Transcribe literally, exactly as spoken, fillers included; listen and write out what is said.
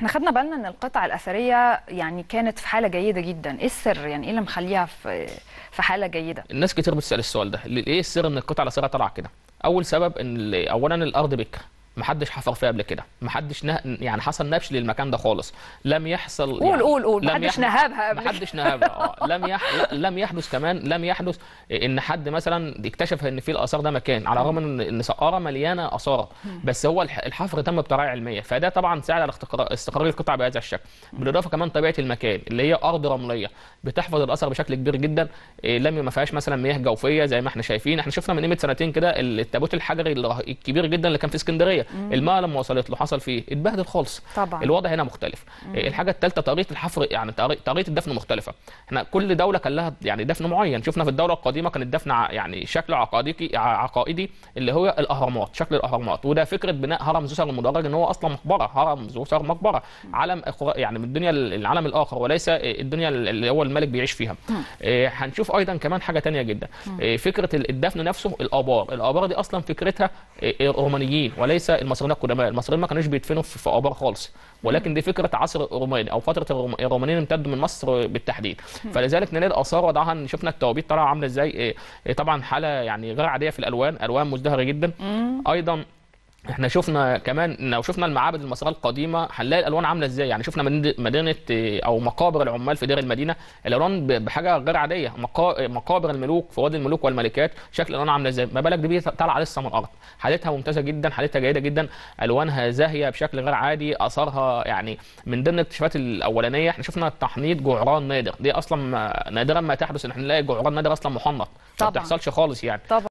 احنا خدنا بالنا ان القطعه الاثريه يعني كانت في حاله جيده جدا، ايه السر؟ يعني ايه اللي مخليها في في حاله جيده؟ الناس كتير بتسال السؤال ده، ايه السر ان القطعه الاثريه طالعه كده؟ اول سبب ان اولا الارض بكه، محدش حفر فيها قبل كده، محدش نه... يعني حصل نبش للمكان ده خالص، لم يحصل قول يعني... قول قول محدش يحدث... نهبها قبل محدش نهبها اه لم يح... لم يحدث كمان لم يحدث ان حد مثلا اكتشف ان في الاثار ده مكان، على الرغم ان ان سقاره مليانه اثار، بس هو الحفر تم بطريقه علميه، فده طبعا ساعد على استقرار استقرار القطع بهذا الشكل، بالاضافه كمان طبيعه المكان اللي هي ارض رمليه بتحفظ الاثر بشكل كبير جدا، لم ما فيهاش مثلا مياه جوفيه زي ما احنا شايفين، احنا شفنا من قيمه سنتين كده التابوت الحجري الكبير جدا اللي كان في اسكندريه، الماء لما وصلت له حصل فيه اتبهدل خالص. طبعا الوضع هنا مختلف. مم. الحاجه الثالثه طريقه الحفر، يعني طريقه الدفن مختلفه، احنا كل دوله كان لها يعني دفن معين، شفنا في الدوله القديمه كان الدفن يعني شكل عقائدي عقائدي اللي هو الاهرامات، شكل الاهرامات، وده فكره بناء هرم زوسر المدرج ان هو اصلا مقبره، هرم زوسر مقبره، عالم يعني من الدنيا العالم الاخر وليس الدنيا اللي هو الملك بيعيش فيها. إيه هنشوف ايضا كمان حاجه ثانيه جدا، إيه فكره الدفن نفسه، الابار، الابار دي اصلا فكرتها الرومانيين وليس المصريين القدماء، المصريين ما كانوش بيدفنوا في آبار خالص، ولكن دي فكره عصر الروماني او فتره الرومانيين امتدوا من مصر بالتحديد، فلذلك نلاقي الاثار وضعها، شفنا التوابيت طالعه عامله ازاي، طبعا حاله يعني غير عاديه في الالوان، الوان مزدهره جدا، ايضا احنا شفنا كمان لو شفنا المعابد المصريه القديمه هنلاقي الالوان عامله ازاي، يعني شفنا مدينه او مقابر العمال في دير المدينه الالوان بحاجه غير عاديه، مقابر الملوك في وادي الملوك والملكات شكل الالوان عامله ازاي، ما بالك دي طالعه لسه من الارض، حالتها ممتازه جدا، حالتها جيده جدا، الوانها زاهيه بشكل غير عادي، اثارها يعني من ضمن الاكتشافات الاولانيه احنا شفنا تحنيط جعران نادر، دي اصلا نادرا ما تحدث ان احنا نلاقي جعران نادر اصلا محنط، ما بتحصلش خالص يعني طبعا.